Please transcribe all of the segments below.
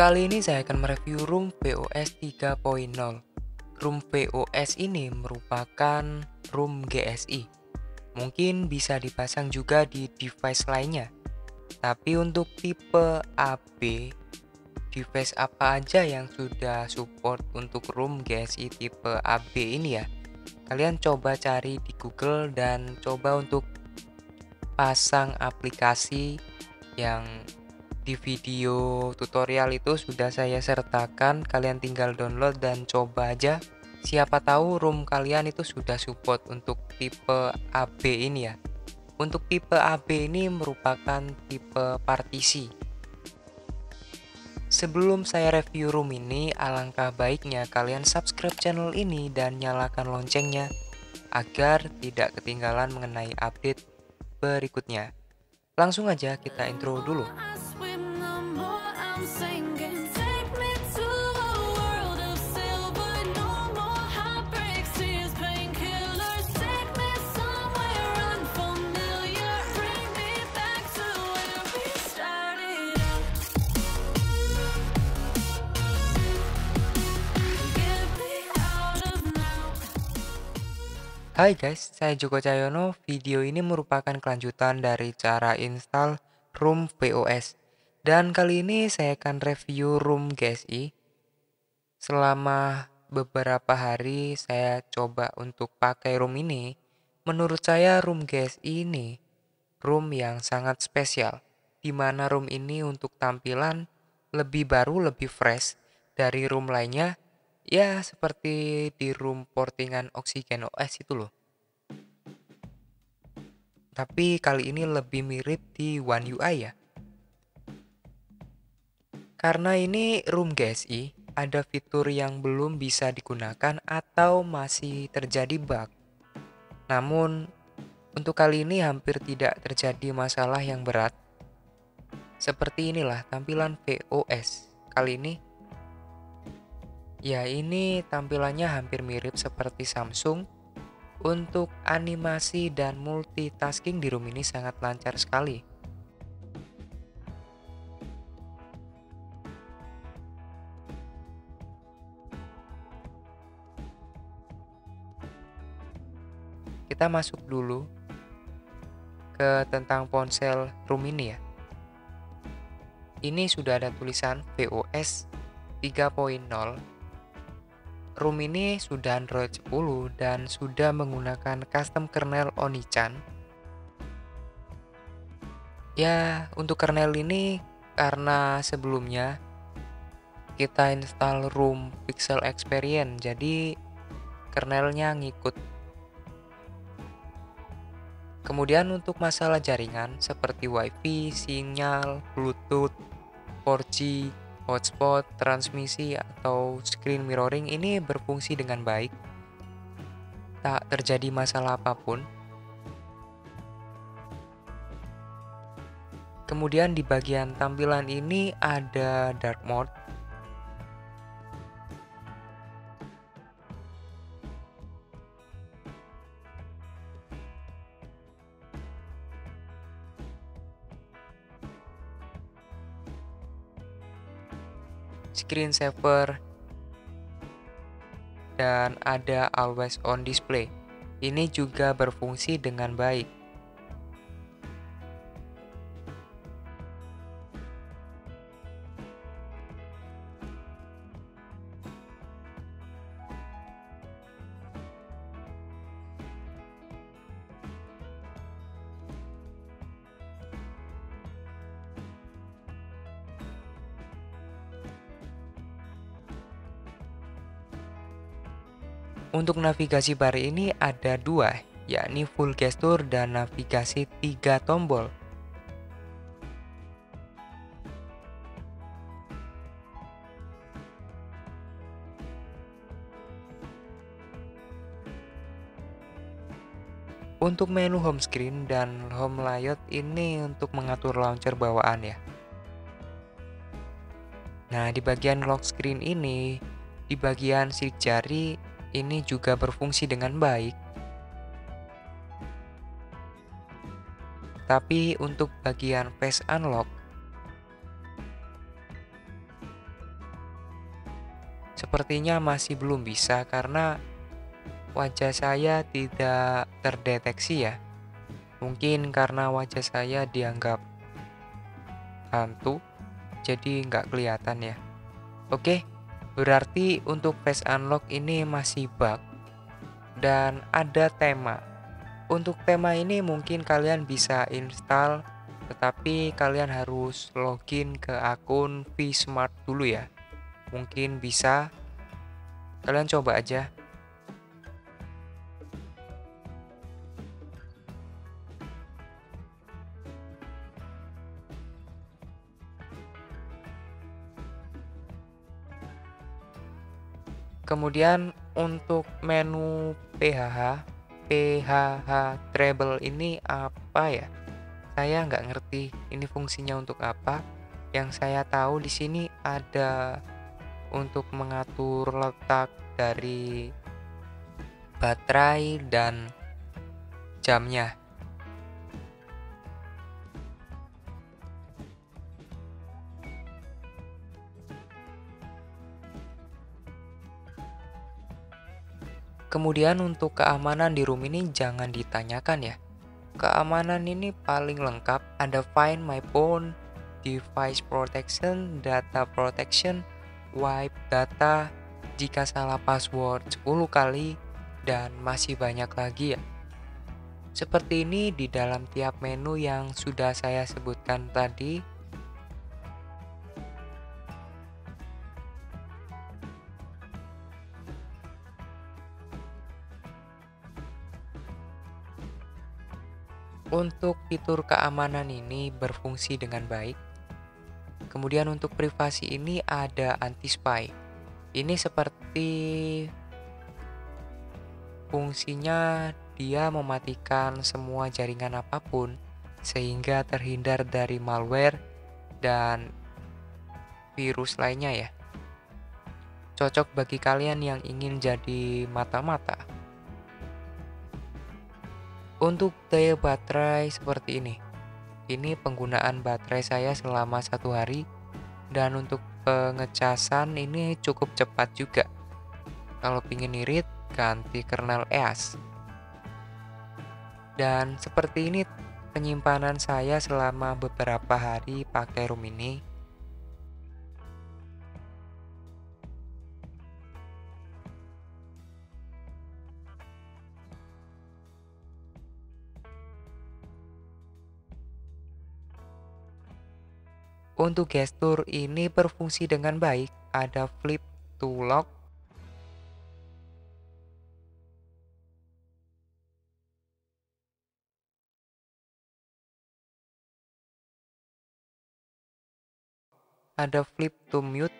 Kali ini saya akan mereview ROM VOS 3.0. ROM VOS ini merupakan ROM GSI. Mungkin bisa dipasang juga di device lainnya. Tapi untuk tipe AB, device apa aja yang sudah support untuk ROM GSI tipe AB ini ya? Kalian coba cari di Google dan coba untuk pasang aplikasi yang di video tutorial itu sudah saya sertakan. Kalian tinggal download dan coba aja, siapa tahu ROM kalian itu sudah support untuk tipe AB ini ya. Untuk tipe AB ini merupakan tipe partisi. Sebelum saya review ROM ini, alangkah baiknya kalian subscribe channel ini dan nyalakan loncengnya agar tidak ketinggalan mengenai update berikutnya. Langsung aja kita intro dulu. Hai guys, saya Joko Cahyono. Video ini merupakan kelanjutan dari cara install ROM VOS. Dan kali ini saya akan review ROM GSI. Selama beberapa hari saya coba untuk pakai ROM ini. Menurut saya ROM GSI ini ROM yang sangat spesial, dimana ROM ini untuk tampilan lebih baru, lebih fresh dari ROM lainnya. Ya, seperti di ROM portingan OxygenOS itu loh. Tapi kali ini lebih mirip di One UI ya. Karena ini ROM GSI, ada fitur yang belum bisa digunakan atau masih terjadi bug. Namun, untuk kali ini hampir tidak terjadi masalah yang berat. Seperti inilah tampilan VOS kali ini. Ya, ini tampilannya hampir mirip seperti Samsung. Untuk animasi dan multitasking di ROM ini sangat lancar sekali. Kita masuk dulu ke tentang ponsel ROM ini ya. Ini sudah ada tulisan VOS 3.0. ROM ini sudah Android 10 dan sudah menggunakan custom kernel Onican. Ya, untuk kernel ini karena sebelumnya kita install ROM Pixel Experience, jadi kernelnya ngikut. Kemudian untuk masalah jaringan seperti WiFi, sinyal, Bluetooth, 4G, hotspot, transmisi, atau screen mirroring ini berfungsi dengan baik. Tak terjadi masalah apapun. Kemudian di bagian tampilan ini ada dark mode. Screensaver, dan ada always on display. Ini juga berfungsi dengan baik. Untuk navigasi bar ini ada dua, yakni full gesture dan navigasi 3 tombol. Untuk menu home screen dan home layout ini untuk mengatur launcher bawaan ya. Nah, di bagian lock screen ini, di bagian sidik jari, ini juga berfungsi dengan baik. Tapi untuk bagian face unlock sepertinya masih belum bisa karena wajah saya tidak terdeteksi ya. Mungkin karena wajah saya dianggap hantu, jadi nggak kelihatan ya. Oke, berarti untuk face unlock ini masih bug dan ada tema. Untuk tema ini mungkin kalian bisa install, tetapi kalian harus login ke akun Vsmart dulu ya. Mungkin bisa, kalian coba aja. Kemudian untuk menu PHH treble ini apa ya? Saya nggak ngerti ini fungsinya untuk apa. Yang saya tahu di sini ada untuk mengatur letak dari baterai dan jamnya. Kemudian untuk keamanan di room ini jangan ditanyakan ya. Keamanan ini paling lengkap, ada Find My Phone, Device Protection, Data Protection, Wipe Data, jika salah password 10 kali, dan masih banyak lagi ya. Seperti ini di dalam tiap menu yang sudah saya sebutkan tadi. Untuk fitur keamanan ini berfungsi dengan baik. Kemudian untuk privasi ini ada anti-spy. Ini seperti fungsinya dia mematikan semua jaringan apapun sehingga terhindar dari malware dan virus lainnya ya. Cocok bagi kalian yang ingin jadi mata-mata. Untuk daya baterai seperti ini. Ini penggunaan baterai saya selama 1 hari. Dan untuk pengecasan ini cukup cepat juga. Kalau pingin irit, ganti kernel EAS. Dan seperti ini penyimpanan saya selama beberapa hari pakai ROM ini. Untuk gestur ini berfungsi dengan baik, ada flip to lock. Ada flip to mute.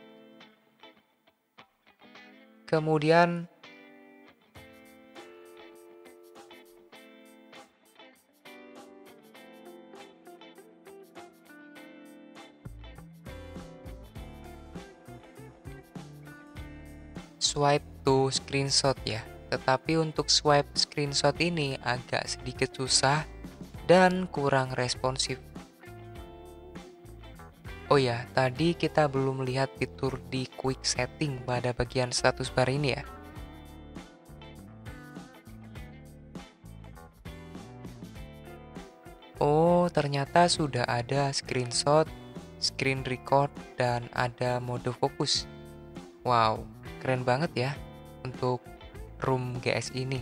Kemudian swipe to screenshot ya, tetapi untuk swipe screenshot ini agak sedikit susah dan kurang responsif. Oh ya, tadi kita belum melihat fitur di quick setting pada bagian status bar ini ya. Oh, ternyata sudah ada screenshot, screen record, dan ada mode fokus. Wow, keren banget ya untuk ROM GSI ini.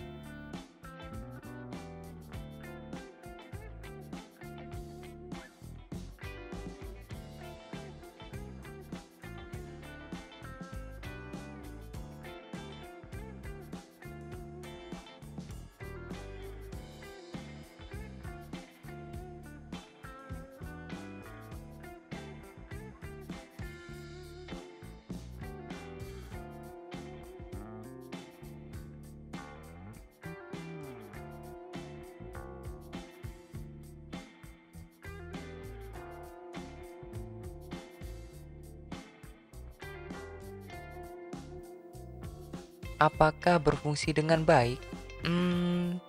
Apakah berfungsi dengan baik?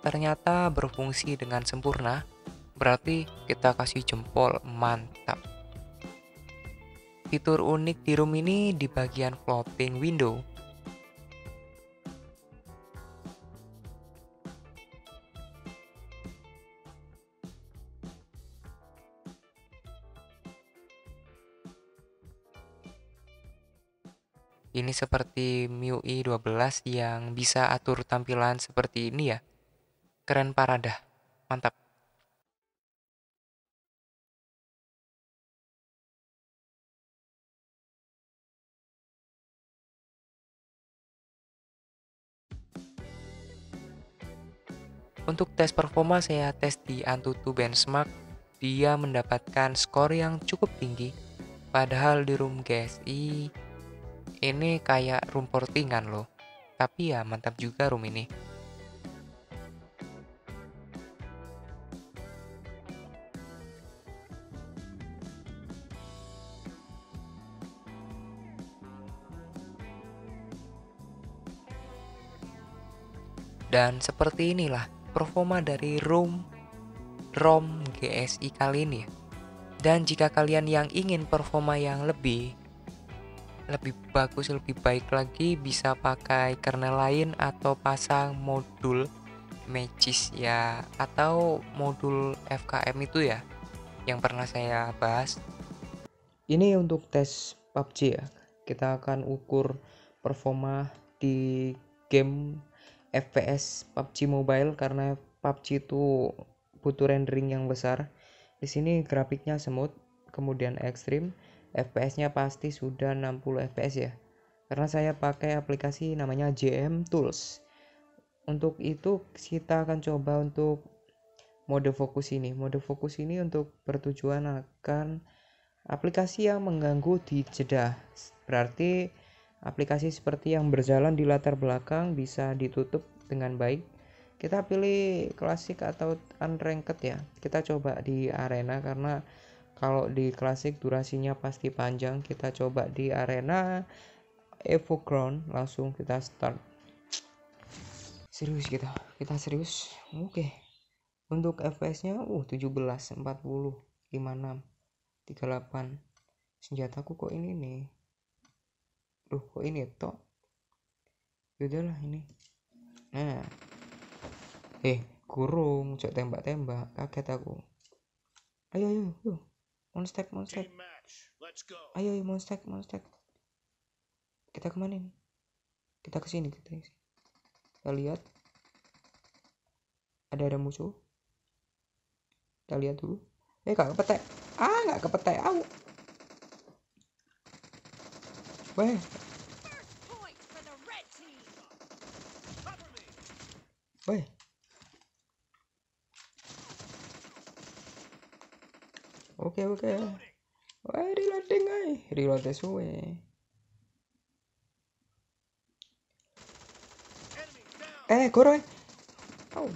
Ternyata berfungsi dengan sempurna. Berarti kita kasih jempol, mantap. Fitur unik di ROM ini di bagian floating window. Ini seperti MIUI 12 yang bisa atur tampilan seperti ini ya. Keren parah dah. Mantap. Untuk tes performa saya tes di Antutu benchmark. Dia mendapatkan skor yang cukup tinggi. Padahal di ROM GSI ini kayak room portingan loh, tapi ya mantap juga room ini. Dan seperti inilah performa dari ROM GSI kali ini. Dan jika kalian yang ingin performa yang lebih bagus, lebih baik lagi, bisa pakai kernel lain atau pasang modul Magis ya, atau modul FKM itu ya yang pernah saya bahas. Ini untuk tes PUBG ya, kita akan ukur performa di game FPS PUBG Mobile karena PUBG itu butuh rendering yang besar. Di sini grafiknya smooth, kemudian ekstrim. FPS-nya pasti sudah 60 FPS ya. Karena saya pakai aplikasi namanya JM Tools. Untuk itu kita akan coba untuk mode fokus ini. Mode fokus ini untuk bertujuan akan aplikasi yang mengganggu di jeda. Berarti aplikasi seperti yang berjalan di latar belakang bisa ditutup dengan baik. Kita pilih klasik atau unranked ya. Kita coba di arena karena kalau di klasik durasinya pasti panjang, kita coba di arena Evocron, langsung kita start. Serius kita serius. Oke. Untuk FPS-nya 17, 40, 56, 38. Senjataku kok ini nih. Duh, kok ini tok. Yaudahlah ini. Nah. Kurung, cok tembak-tembak, kaget aku. Ayo. Monster. Ayo monster. Kita kemana nih? Kita kesini, Kita lihat. Ada musuh. Kita lihat dulu. Gak kepetek. Gak kepetek. Au. Weh. Weh. Oke. Wah, reloading ay. Reload suwe. Goroy. Au.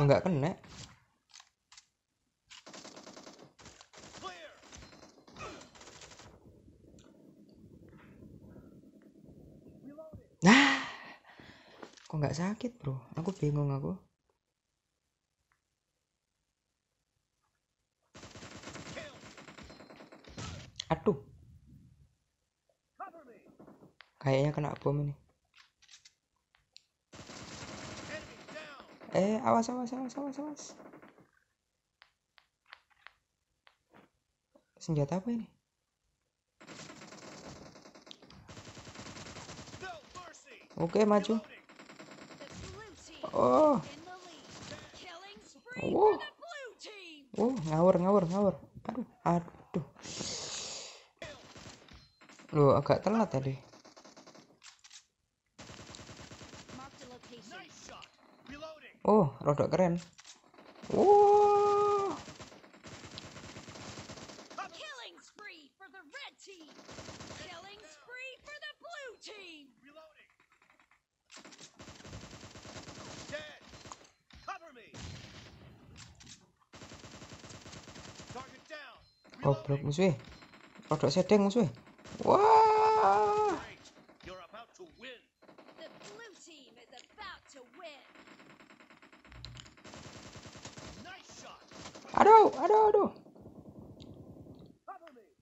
Enggak kena. Kok nggak sakit bro, aku bingung aku. Aduh, kayaknya kena bom ini. Awas. Senjata apa ini? Oke, maju. Oh, ngawur. Aduh. Loh, agak telat tadi. Oh, rodok keren. Wow. Goblok musuh. Rodok sedeng musuh. Wah. Aduh.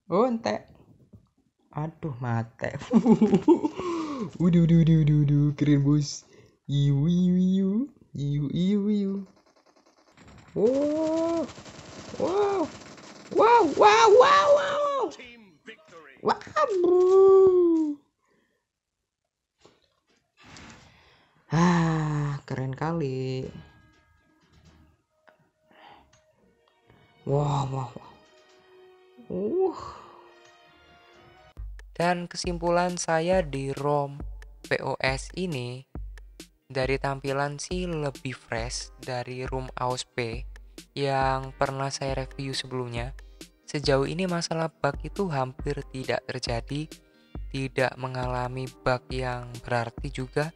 Oh, entek. Aduh mate. Udah keren bos. Iu. Wow. Wah, bro. Ah, keren kali. Wow. Dan kesimpulan saya di ROM VOS ini, dari tampilan sih lebih fresh dari ROM AOSP yang pernah saya review sebelumnya. Sejauh ini masalah bug itu hampir tidak terjadi, tidak mengalami bug yang berarti juga.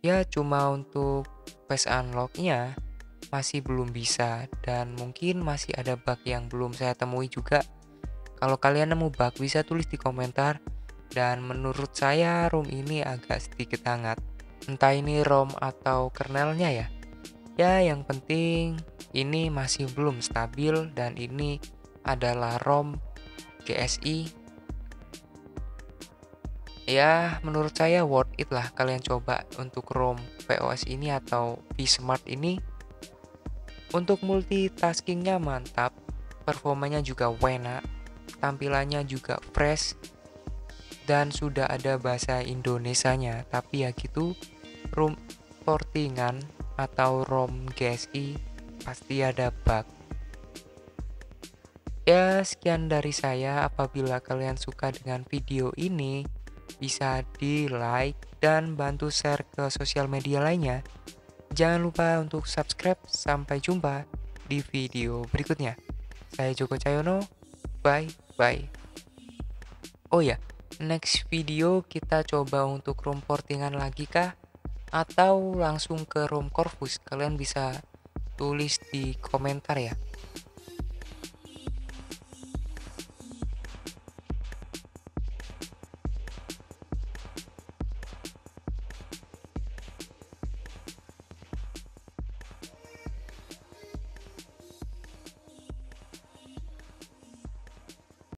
Ya cuma untuk face unlock-nya masih belum bisa, dan mungkin masih ada bug yang belum saya temui juga. Kalau kalian nemu bug bisa tulis di komentar, dan menurut saya ROM ini agak sedikit hangat, entah ini ROM atau kernelnya ya. Ya yang penting ini masih belum stabil, dan ini adalah ROM GSI. Ya menurut saya worth it lah kalian coba untuk ROM VOS ini atau Vsmart ini. Untuk multitaskingnya mantap, performanya juga wena, tampilannya juga fresh, dan sudah ada bahasa Indonesianya. Tapi ya gitu, ROM portingan atau ROM GSI pasti ada bug. Ya sekian dari saya, apabila kalian suka dengan video ini bisa di like dan bantu share ke sosial media lainnya. Jangan lupa untuk subscribe. Sampai jumpa di video berikutnya. Saya Joko Cahyono. Bye. Oh ya, next video kita coba untuk ROM portingan lagi kah? Atau langsung ke ROM Corvus? Kalian bisa tulis di komentar ya.